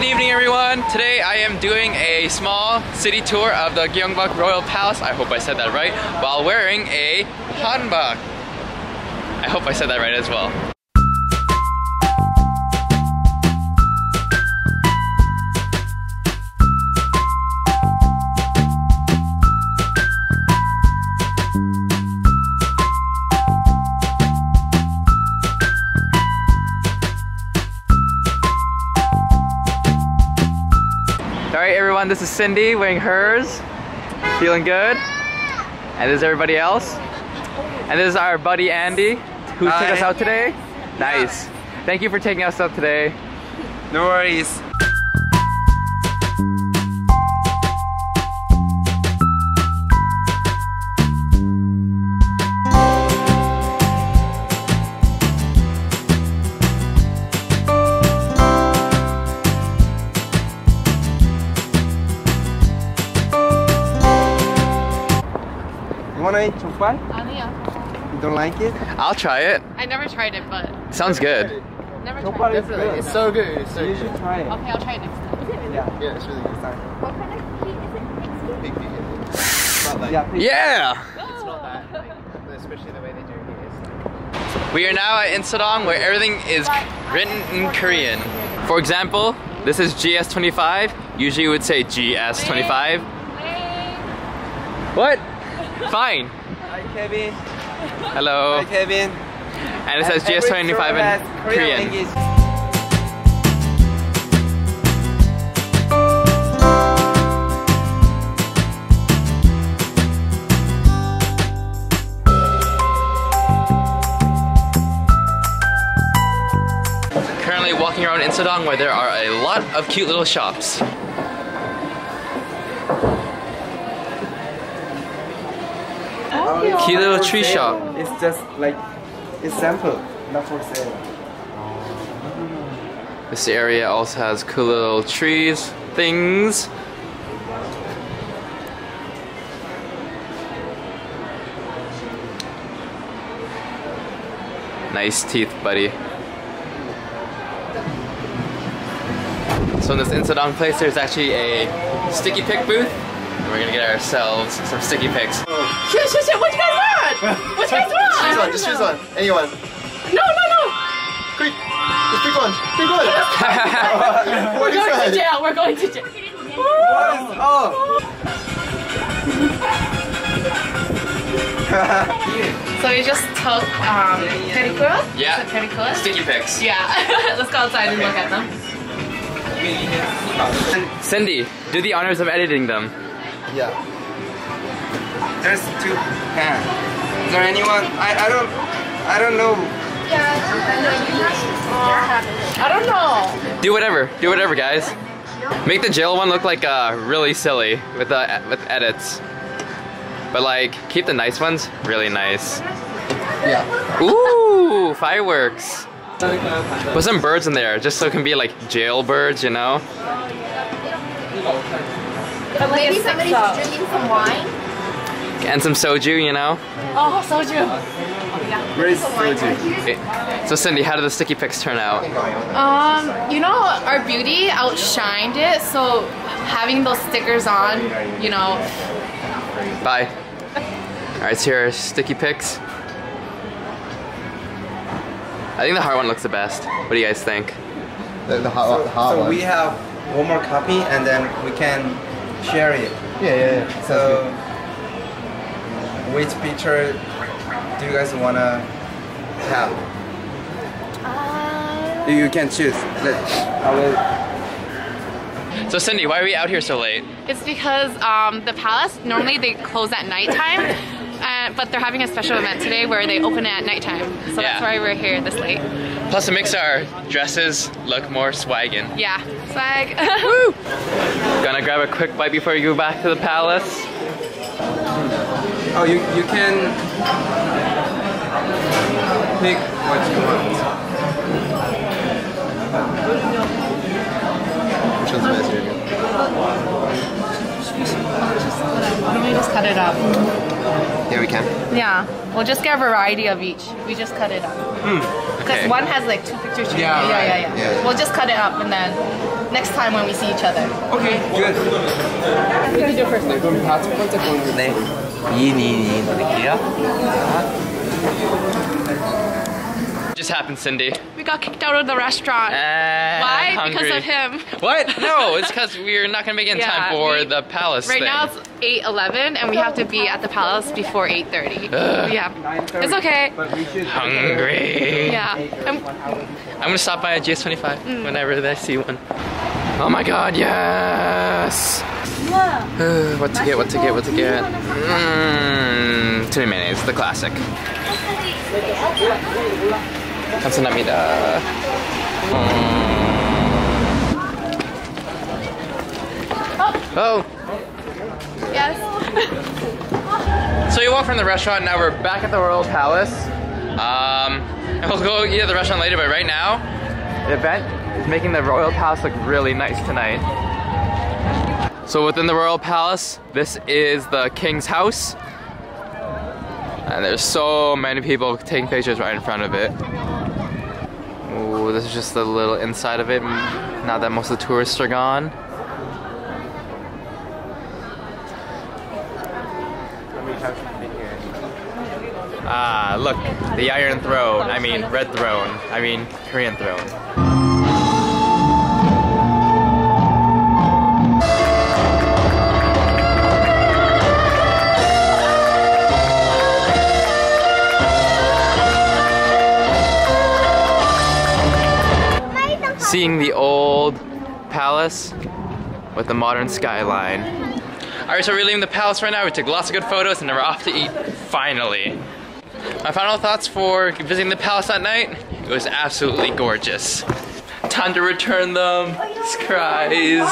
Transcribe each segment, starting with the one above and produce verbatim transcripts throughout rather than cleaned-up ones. Good evening, everyone. Today I am doing a small city tour of the Gyeongbok Royal Palace. I hope I said that right. While wearing a hanbok. I hope I said that right as well. Alright everyone, this is Cindy wearing hers, feeling good, and this is everybody else, and this is our buddy Andy, who Hi. took us out today. Nice. Thank you for taking us out today. No worries. You wanna eat jongol? 아니야. You don't like it? I'll try it. I never tried it, but... Sounds good. Never tried it. Definitely. It's so good. It's so you good. should try it. Okay, I'll try it next time. Is it really? Yeah, yeah, it's really good. Sorry. What kind of pig is it? Pig pig. It's not like... Yeah! yeah. Oh. It's not that. Especially the way they do it is. We are now at Insa-dong, where everything is written in Korean. For example, this is G S twenty-five. Usually you would say G S twenty-five. What? Fine. Hi Kevin. Hello. Hi Kevin. And it says G S twenty-five in Korean. English. Currently walking around Insa-dong, where there are a lot of cute little shops. Cute little tree shop. It's just like, it's sample, not for sale. This area also has cool little trees, things. Nice teeth, buddy. So in this Insa-dong place, there's actually a sticky pick booth. We're gonna get ourselves some sticky picks. Oh. Shit, shit, shit, what you guys want? What you guys want? Choose one, just choose one. Anyone. No, no, no! Quick! Just pick one, pick one! We're going to jail, we're going to jail. Oh! So we just took um, pericula? Yeah. Pericula? Sticky picks. Yeah. Let's go outside okay. and look at them. Cindy, do the honors of editing them. Yeah. There's two hands. Is there anyone? I, I don't I don't know. Yeah, I don't know. Do whatever. Do whatever, guys. Make the jail one look like uh really silly with uh with edits. But like keep the nice ones really nice. Yeah. Ooh, fireworks. Put some birds in there just so it can be like jail birds, you know? But maybe somebody's drinking some wine. And some soju, you know? Oh, soju. Yeah. Where is soju? So Cindy, how did the sticky pics turn out? Um, you know, our beauty outshined it, so having those stickers on, you know. Bye. Alright, so here are sticky pics. I think the hard one looks the best. What do you guys think? The, the hard, so, the hard so one. So we have one more copy and then we can share it. Yeah, yeah, yeah. So, which picture do you guys want to have? Uh, you can choose. Let's, I will. So Cindy, why are we out here so late? It's because um, the palace, normally they close at nighttime, uh, but they're having a special event today where they open it at nighttime. So yeah. That's why we're here this late. Plus it makes our dresses look more swaggin'. Yeah, swag. Woo! Gonna grab a quick bite before you go back to the palace. Oh, you, you can pick what you want. Which one's best, baby? Why don't we just cut it up? Yeah, we can. Yeah, we'll just get a variety of each. We just cut it up. Mm. Because okay. one has like two pictures. Yeah, yeah, right. yeah, yeah, yeah. We'll just cut it up and then next time when we see each other. Okay, good. You can do first. 네, 그럼 다 첫 번째 보는데 이인이인 드릴게요. Just happened, Cindy. We got kicked out of the restaurant. And why? Hungry. Because of him. What? No, it's because we're not gonna make it in yeah, time for we, the palace. Right thing. Now it's eight eleven, and we have to be at the palace before eight thirty. Ugh. Yeah, it's okay. But we should hungry. Yeah. I'm, I'm gonna stop by a G S twenty-five mm. whenever I see one. Oh my God! Yes. Yeah. what to get? What to get? What to get? Mmm. Tuna mayonnaise, the classic. 감사합니다. Mm. Oh. Yes. So you walk from the restaurant. Now we're back at the Royal Palace. Um, and we'll go eat at the restaurant later. But right now, the event is making the Royal Palace look really nice tonight. So within the Royal Palace, this is the King's house. And there's so many people taking pictures right in front of it. Ooh, this is just the little inside of it, now that most of the tourists are gone. Ah, look, the Iron Throne, I mean Red Throne, I mean Korean Throne. Seeing the old palace with the modern skyline. Alright, so we're leaving the palace right now. We took lots of good photos and now we're off to eat, finally. My final thoughts for visiting the palace that night, it was absolutely gorgeous. Time to return them, cries.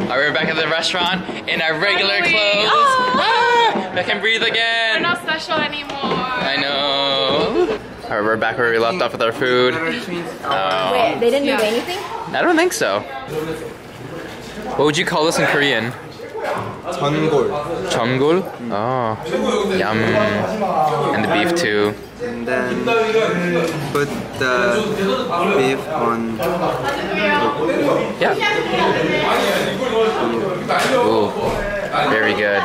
Alright, we're back at the restaurant in our regular clothes. Oh. I can breathe again. We're not special anymore. I know. All right, we're back where we left off with our food. Oh. Wait, they didn't yeah. move anything? I don't think so. What would you call this in Korean? Jeongol. Jeongol? Oh, yum. And the beef too. And then put the beef on. Yeah. Ooh, very good.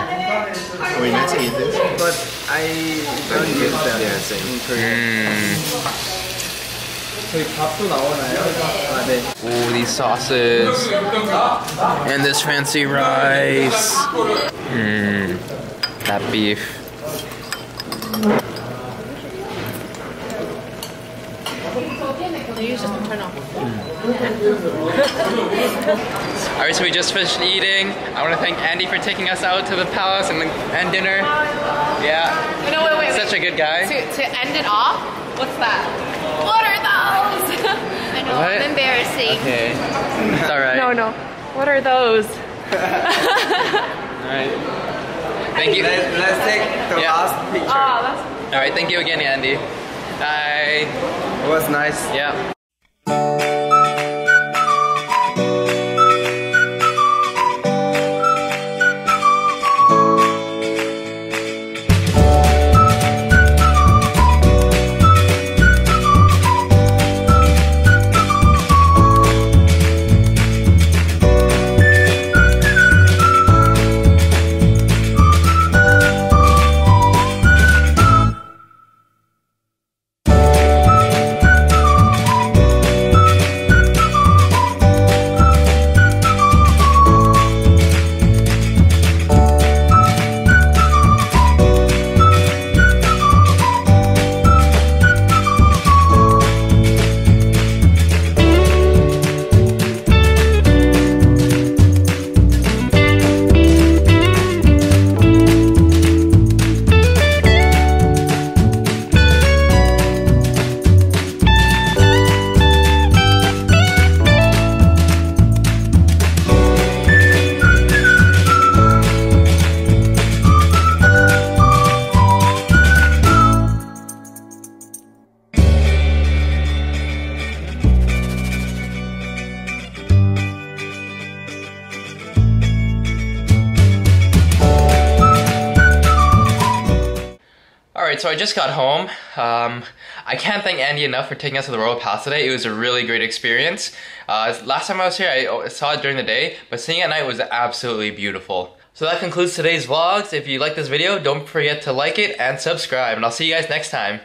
Are we meant to eat this? But I don't use them in Korea. Ooh, these sauces. And this fancy rice. Mm, that beef. Alright, so we just finished eating. I want to thank Andy for taking us out to the palace and, the, and dinner. Yeah. No, wait, wait, Such wait. a good guy. To, to end it off, what's that? What are those? I know, what? I'm embarrassing. Okay. It's alright. No, no. What are those? Alright. Thank you. Let's, let's take the yeah. last picture. Oh, alright, thank you again, Andy. Bye. It was nice. Yeah. Alright, so I just got home. Um, I can't thank Andy enough for taking us to the Royal Palace today. It was a really great experience. Uh, last time I was here, I saw it during the day, but seeing it at night was absolutely beautiful. So that concludes today's vlogs. If you like this video, don't forget to like it and subscribe, and I'll see you guys next time.